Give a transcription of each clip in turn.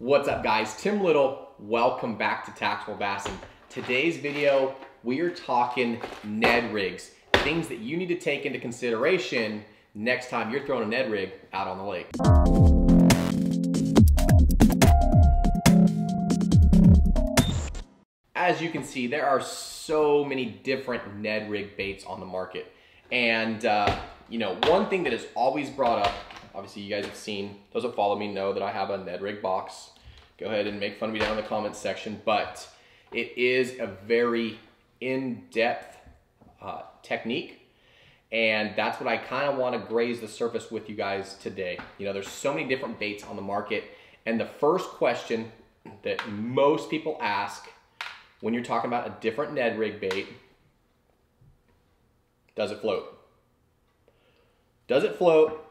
What's up, guys? Tim Little. Welcome back to Tactical Bassin. Today's video, we are talking Ned rigs, things that you need to take into consideration next time you're throwing a Ned rig out on the lake. As you can see, there are so many different Ned rig baits on the market, and you know, one thing that is always brought up. Obviously, you guys have seen, those that follow me know that I have a Ned rig box. Go ahead and make fun of me down in the comments section, but it is a very in-depth technique, and that's what I kind of want to graze the surface with you guys today. You know, there's so many different baits on the market, and the first question that most people ask when you're talking about a different Ned rig bait, does it float? Does it float?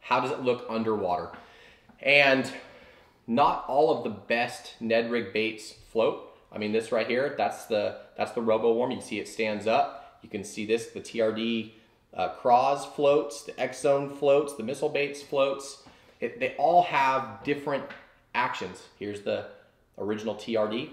How does it look underwater? And not all of the best Ned rig baits float. I mean, this right here, that's the Robo Worm. You can see it stands up. You can see this, the TRD CrawZ floats, the X Zone floats, the Missile Baits floats. They all have different actions. Here's the original TRD.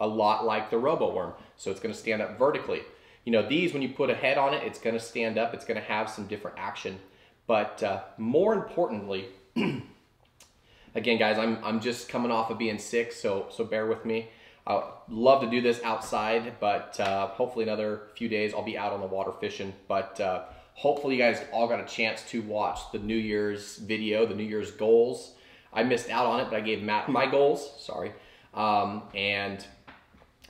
A lot like the Robo Worm. So it's gonna stand up vertically. You know, these, when you put a head on it, it's going to stand up. It's going to have some different action. But more importantly, again, guys, I'm just coming off of being sick, so bear with me. I love to do this outside, but hopefully another few days I'll be out on the water fishing. But hopefully you guys all got a chance to watch the New Year's video, the New Year's goals. I missed out on it, but I gave Matt my goals. Sorry. And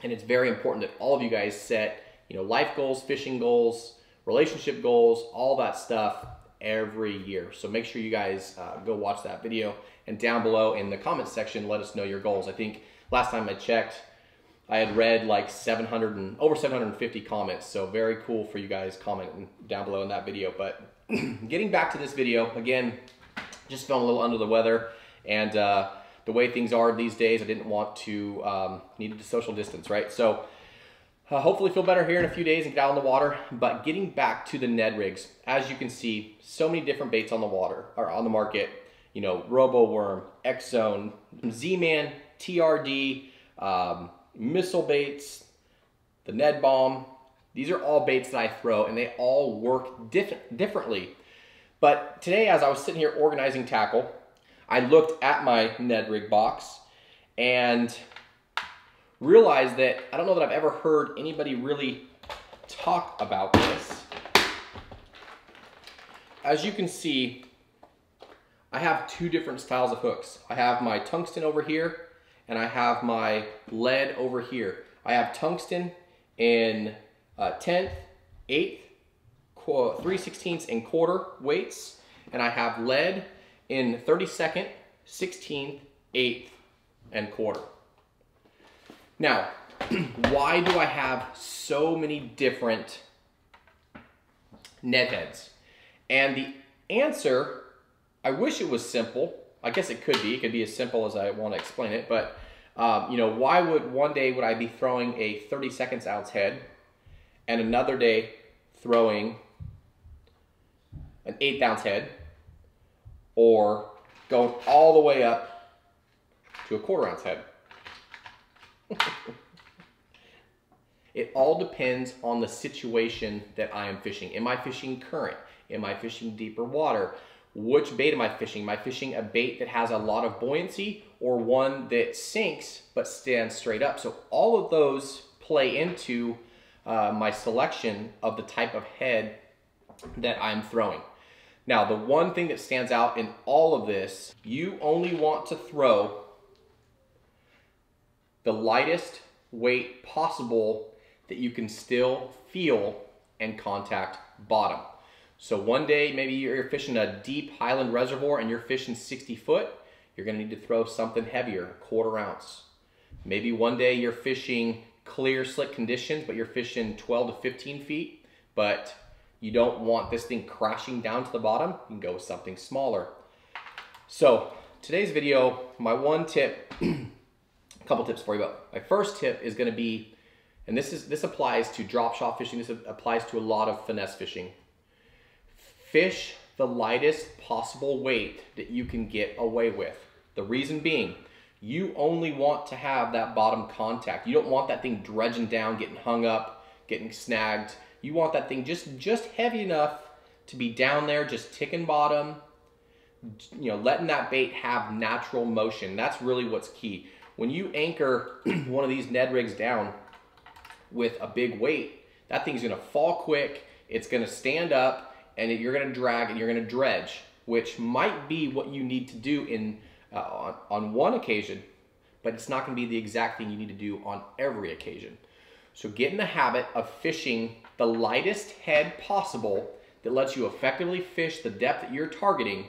it's very important that all of you guys set, you know, life goals, fishing goals, relationship goals, all that stuff every year. So make sure you guys go watch that video, and down below in the comments section, let us know your goals. I think last time I checked, I had read like 700 and over 750 comments. So very cool for you guys commenting down below in that video. But getting back to this video, again, just feeling a little under the weather, and the way things are these days, I didn't want to needed to social distance, right? So hopefully feel better here in a few days and get out on the water. But getting back to the Ned rigs, as you can see, so many different baits on the water or on the market. You know, Robo Worm, X Zone, Z-Man, TRD, Missile Baits, the Ned bomb. These are all baits that I throw, and they all work differently. But today, as I was sitting here organizing tackle, I looked at my Ned rig box and realize that I don't know that I've ever heard anybody really talk about this. As you can see, I have two different styles of hooks. I have my tungsten over here, and I have my lead over here. I have tungsten in 10th, 8th, 3/16 and quarter weights, and I have lead in 32nd, 16th, 8th, and quarter. Now, why do I have so many different Ned heads? And the answer, I wish it was simple. I guess it could be. It could be as simple as I want to explain it. But, you know, why would one day would I be throwing a 32nd ounce head and another day throwing an 8th ounce head, or going all the way up to a quarter ounce head? It all depends on the situation that I am fishing. Am I fishing current? Am I fishing deeper water? Which bait am I fishing? Am I fishing a bait that has a lot of buoyancy, or one that sinks but stands straight up? So all of those play into my selection of the type of head that I'm throwing. Now, the one thing that stands out in all of this, you only want to throw the lightest weight possible that you can still feel and contact bottom. So one day, maybe you're fishing a deep Highland reservoir and you're fishing 60 foot, you're gonna need to throw something heavier, a quarter ounce. Maybe one day you're fishing clear, slick conditions, but you're fishing 12 to 15 feet, but you don't want this thing crashing down to the bottom, you can go with something smaller. So today's video, my one tip, a couple tips for you, but my first tip is going to be, and this applies to drop shot fishing, this applies to a lot of finesse fishing. Fish the lightest possible weight that you can get away with. The reason being, you only want to have that bottom contact. You don't want that thing dredging down, getting hung up, getting snagged. You want that thing just heavy enough to be down there, just ticking bottom, you know, letting that bait have natural motion. That's really what's key. When you anchor one of these Ned rigs down with a big weight, that thing's gonna fall quick, it's gonna stand up, and you're gonna drag and you're gonna dredge, which might be what you need to do in on one occasion, but it's not gonna be the exact thing you need to do on every occasion. So get in the habit of fishing the lightest head possible that lets you effectively fish the depth that you're targeting.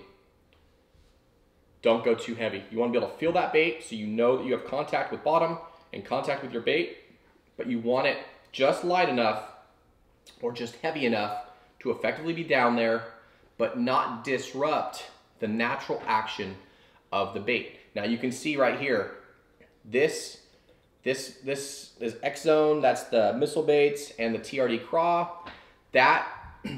Don't go too heavy. You want to be able to feel that bait so you know that you have contact with bottom and contact with your bait, but you want it just light enough or just heavy enough to effectively be down there, but not disrupt the natural action of the bait. Now you can see right here, this is X Zone, that's the Missile Baits and the TRD CrawZ. That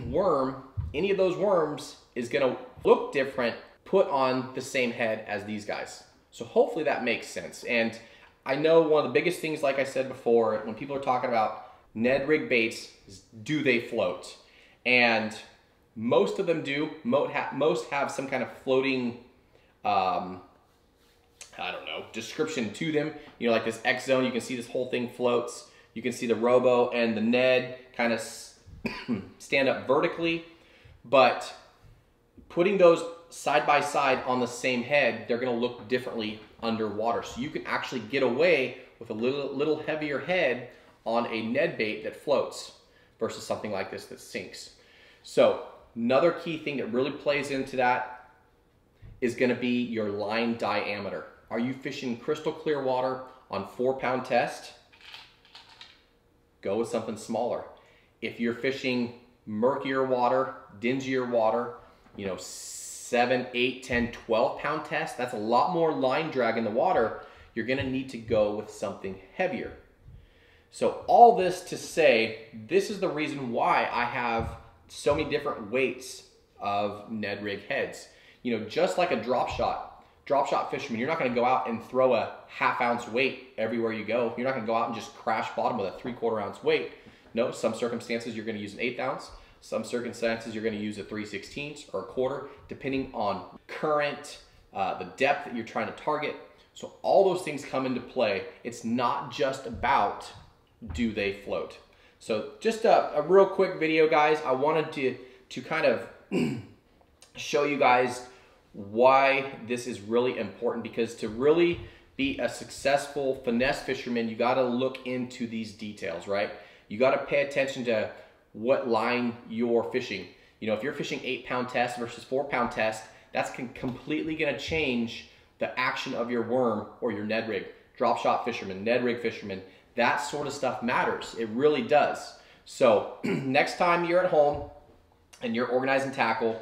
worm, any of those worms is gonna look different put on the same head as these guys. So hopefully that makes sense. And I know one of the biggest things, like I said before, when people are talking about Ned rig baits is, do they float? And most of them do. Most have some kind of floating, I don't know, description to them. You know, like this X Zone, you can see this whole thing floats. You can see the Robo and the Ned kind of stand up vertically, but putting those side by side on the same head, they're gonna look differently underwater. So you can actually get away with a little heavier head on a Ned bait that floats versus something like this that sinks. So another key thing that really plays into that is gonna be your line diameter. Are you fishing crystal clear water on 4 pound test? Go with something smaller. If you're fishing murkier water, dingier water, you know, 7, 8, 10, 12 pound test, that's a lot more line drag in the water. You're gonna need to go with something heavier. So all this to say, this is the reason why I have so many different weights of Ned rig heads. You know, just like a drop shot fisherman, you're not gonna go out and throw a half-ounce weight everywhere you go. You're not gonna go out and just crash bottom with a 3/4 ounce weight. No, some circumstances you're gonna use an 1/8 ounce. Some circumstances you're going to use a 3/16 or a quarter, depending on current, the depth that you're trying to target. So all those things come into play. It's not just about do they float. So just a real quick video, guys. I wanted to kind of show you guys why this is really important, because to really be a successful finesse fisherman, you got to look into these details, right? You got to pay attention to what line you're fishing. You know, if you're fishing 8 pound test versus 4 pound test, that's completely gonna change the action of your worm or your Ned rig. Drop shot fisherman, Ned rig fisherman, that sort of stuff matters. It really does. So next time you're at home and you're organizing tackle,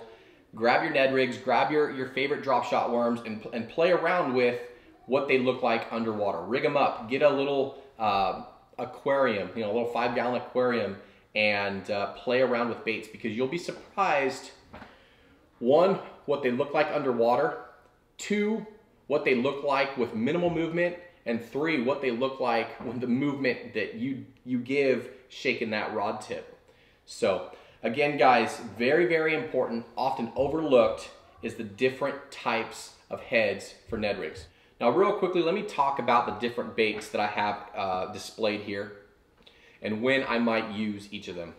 grab your Ned rigs, grab your favorite drop shot worms and play around with what they look like underwater. Rig them up, get a little aquarium, you know, a little 5 gallon aquarium, and play around with baits, because you'll be surprised, 1, what they look like underwater, 2, what they look like with minimal movement, and 3, what they look like when the movement that you give shaking that rod tip. So again, guys, very, very important, often overlooked, is the different types of heads for Ned rigs. Now real quickly, let me talk about the different baits that I have displayed here and when I might use each of them.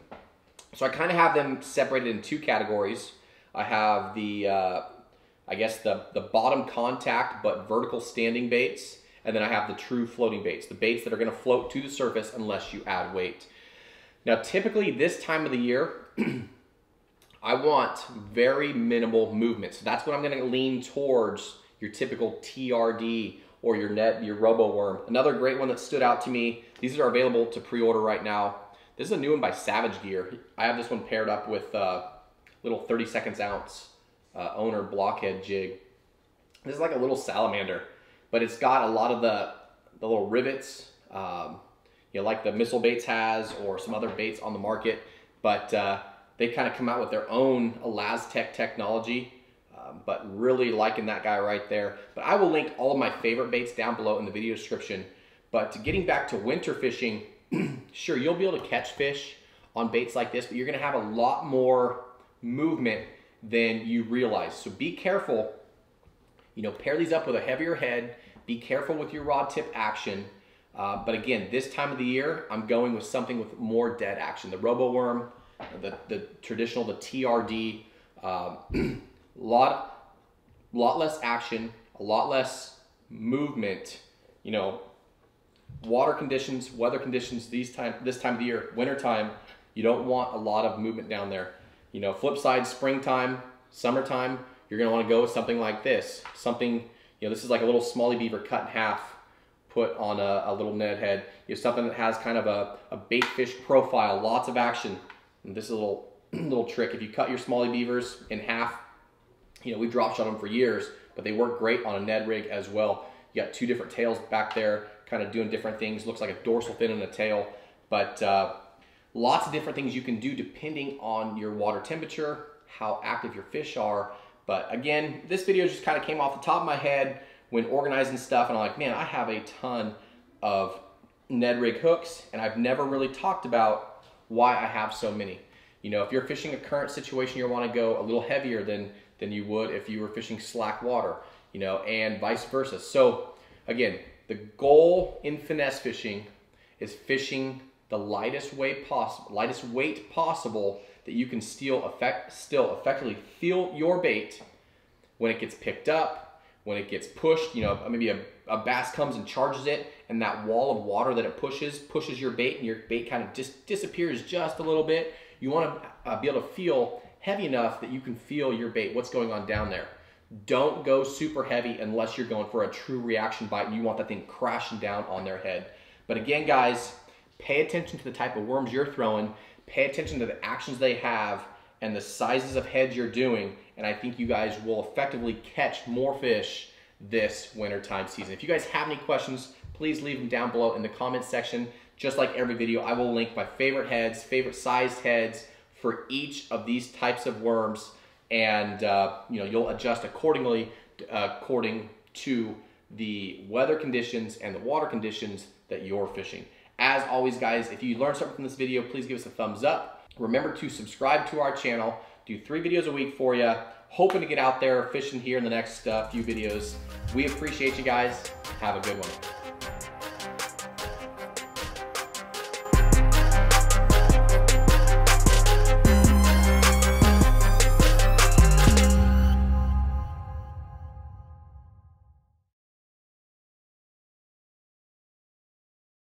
So I kind of have them separated in 2 categories. I have the, I guess the bottom contact but vertical standing baits, and then I have the true floating baits, the baits that are gonna float to the surface unless you add weight. Now typically this time of the year, I want very minimal movement. So that's what I'm gonna lean towards your typical TRD or your Robo Worm. Another great one that stood out to me, these are available to pre-order right now. This is a new one by Savage Gear. I have this one paired up with a little 32nd ounce Owner Block Head jig. This is like a little salamander, but it's got a lot of the little rivets, you know, like the Missile Baits has or some other baits on the market, but they kind of come out with their own ElasTec technology, but really liking that guy right there. But I will link all of my favorite baits down below in the video description. But getting back to winter fishing, sure, you'll be able to catch fish on baits like this, but you're gonna have a lot more movement than you realize. So be careful, you know, pair these up with a heavier head, be careful with your rod tip action. But again, this time of the year, I'm going with something with more dead action. The Robo Worm, the traditional, the TRD, lot less action, a lot less movement. You know, water conditions, weather conditions, this time of the year, winter time, you don't want a lot of movement down there. You know, flip side, springtime, summertime, you're gonna wanna go with something like this. Something, you know, this is like a little Smallie Beaver cut in half, put on a little Ned head. You have something that has kind of a bait fish profile, lots of action. And this is a little trick. If you cut your Smallie Beavers in half, you know, we've drop shot them for years, but they work great on a Ned rig as well. You got two different tails back there, kind of doing different things. Looks like a dorsal fin and a tail, but lots of different things you can do depending on your water temperature, how active your fish are. But again, this video just kind of came off the top of my head when organizing stuff, and I'm like, man, I have a ton of Ned rig hooks, and I've never really talked about why I have so many. You know, if you're fishing a current situation, you want to go a little heavier than you would if you were fishing slack water, you know, and vice versa. So again, the goal in finesse fishing is fishing the lightest weight possible that you can still effectively feel your bait when it gets picked up, when it gets pushed. You know, maybe a bass comes and charges it, and that wall of water that it pushes your bait, and your bait kind of just disappears just a little bit. You want to be able to feel heavy enough that you can feel your bait, what's going on down there. Don't go super heavy unless you're going for a true reaction bite and you want that thing crashing down on their head. But again, guys, pay attention to the type of worms you're throwing, pay attention to the actions they have, and the sizes of heads you're doing, and I think you guys will effectively catch more fish this wintertime season. If you guys have any questions, please leave them down below in the comments section. Just like every video, I will link my favorite heads, favorite sized heads for each of these types of worms, and you know, you'll adjust accordingly according to the weather conditions and the water conditions that you're fishing. As always, guys, if you learned something from this video, please give us a thumbs up. Remember to subscribe to our channel. Do 3 videos a week for you. Hoping to get out there fishing here in the next few videos. We appreciate you guys. Have a good one.